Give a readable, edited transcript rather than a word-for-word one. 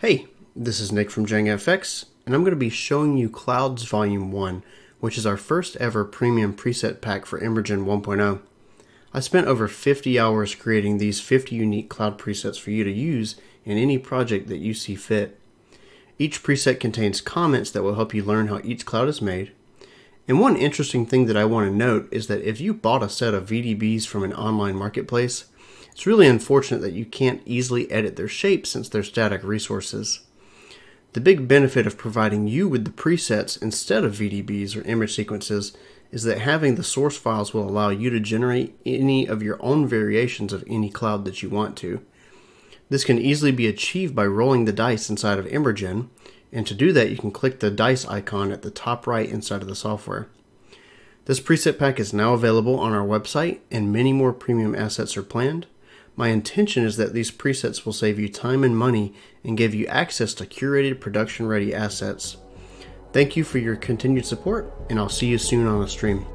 Hey, this is Nick from JangaFX, and I'm going to be showing you Clouds Volume 1, which is our first ever premium preset pack for EmberGen 1.0. I spent over 50 hours creating these 50 unique cloud presets for you to use in any project that you see fit. Each preset contains comments that will help you learn how each cloud is made. And one interesting thing that I want to note is that if you bought a set of VDBs from an online marketplace, it's really unfortunate that you can't easily edit their shape since they're static resources. The big benefit of providing you with the presets instead of VDBs or image sequences is that having the source files will allow you to generate any of your own variations of any cloud that you want to. This can easily be achieved by rolling the dice inside of EmberGen, and to do that you can click the dice icon at the top right inside of the software. This preset pack is now available on our website, and many more premium assets are planned. My intention is that these presets will save you time and money and give you access to curated, production-ready assets. Thank you for your continued support, and I'll see you soon on the stream.